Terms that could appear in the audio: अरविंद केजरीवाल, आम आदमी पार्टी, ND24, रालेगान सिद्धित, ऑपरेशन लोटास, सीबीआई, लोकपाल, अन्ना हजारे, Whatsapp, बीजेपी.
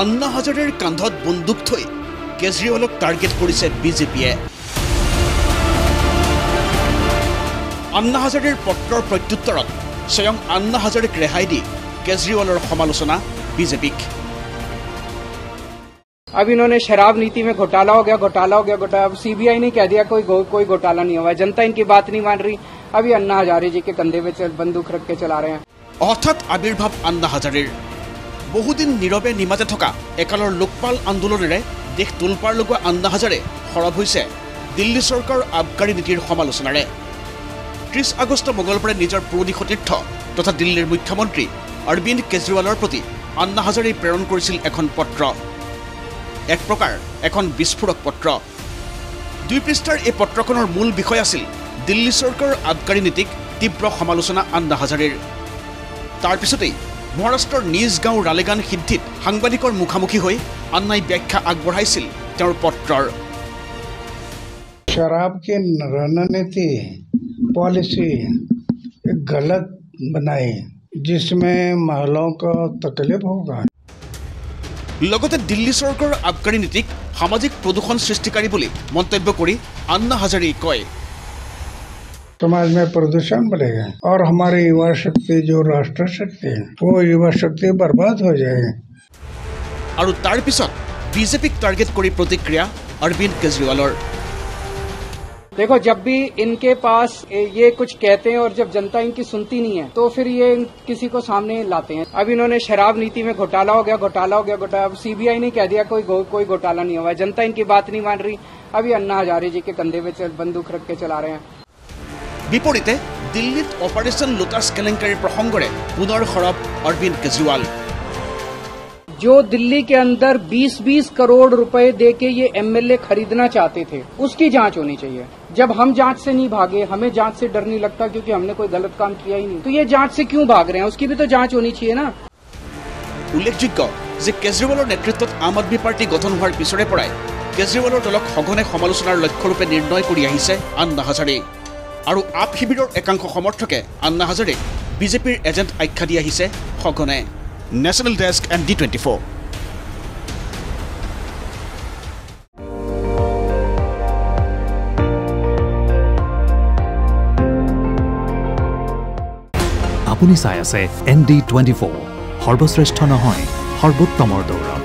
अन्ना हजारे कांधत बंदूक थई केजरीवालक टार्गेट करिছে बीजेपी। अन्ना हजारे पत्र प्रत्युत्तर स्वयं अन्ना हजारेक रेहाई दी केजरीवाल समालोचना बीजेपीक। अब इन्होंने शराब नीति में घोटाला हो गया। अब सीबीआई ने कह दिया कोई घोटाला नहीं हुआ। जनता इनकी बात नहीं मान रही। अभी अन्ना हजारे जी के कंधे पे बंदूक रख के चला रहे हैं। अर्थात आविर्भाव अन्ना हजारे बहुदिन नीरवे निमाते थका एकालर लोकपाल आंदोलनेरे देश तोलपार लगुआ अन्ना हजारे हरब हुइसे दिल्ली सरकार आबकारी नीतिर समालोचनारे। 30 আগষ্ট मंगलवार निजर पुरनी सतीर्थ तथा दिल्लीर मुख्यमंत्री अरविंद केजरीवालर प्रति अन्ना हजारे प्रेरण करिছিল এখন पत्र। एक प्रकार एन विस्फोरक पत्र। 2 पृष्ठार यह पत्रखर मूल विषय आसिल दिल्ली सरकार आबकारी नीतिक तीव्र समालोचना अन्ना हजारे। तार पिछते महाराष्ट्र निज गाँव रालेगान सिद्धित सांबादिकर मुखामुखी अन्नाई व्याख्या आगबढ़ाइसिल तेर पत्र। शराब की रणनीति पॉलिसी गलत बनाई जिसमें महलों को तकलीफ होगा। लगते दिल्ली सरकार आबकारी नीतिक सामाजिक प्रदूषण सृष्टिकारी मंतव्य करी अन्ना हजारे कय समाज में प्रदूषण बढ़ेगा और हमारी युवा शक्ति जो राष्ट्र शक्ति है वो युवा शक्ति बर्बाद हो जाएगी। और तार पिछत बीजेपी टार्गेट करी प्रतिक्रिया अरविंद केजरीवालर। देखो, जब भी इनके पास ये कुछ कहते हैं और जब जनता इनकी सुनती नहीं है तो फिर ये किसी को सामने लाते हैं। अब इन्होंने शराब नीति में घोटाला हो गया। अब सीबीआई ने कह दिया कोई घोटाला नहीं हुआ। जनता इनकी बात नहीं मान रही। अभी अन्ना हजारे जी के कंधे पे बंदूक रख के चला रहे हैं। विपरीते दिल्ली ऑपरेशन लोटास केलेंकारी प्रसंगे पुनः खराब अरविंद केजरीवाल। जो दिल्ली के अंदर 20-20 करोड़ रुपए देके ये एमएलए खरीदना चाहते थे उसकी जांच होनी चाहिए। जब हम जांच से नहीं भागे, हमें जांच से डर नहीं लगता क्योंकि हमने कोई गलत काम किया ही नहीं, तो ये जांच से क्यों भाग रहे हैं उसकी भी तो जांच होनी चाहिए ना। उल्लेखযোग्य जे केजरीवालर नेतृत्व आम आदमी पार्टी गठन हार पिछरे पड़ाय केजरीवालर दलक सघने समालोचनार लक्ष्य रूपे निर्णय करी आहिसे अन्ना हजारे। और आप शिविरर एकांश समर्थके अन्ना हजारे बीजेपीर एजेंट आख्या दी आहिसे सघने। National desk and D24। आपुनी चाই আছে ND24 सर्वश्रेष्ठ নহয় সর্বোত্তমৰ দৌৰ।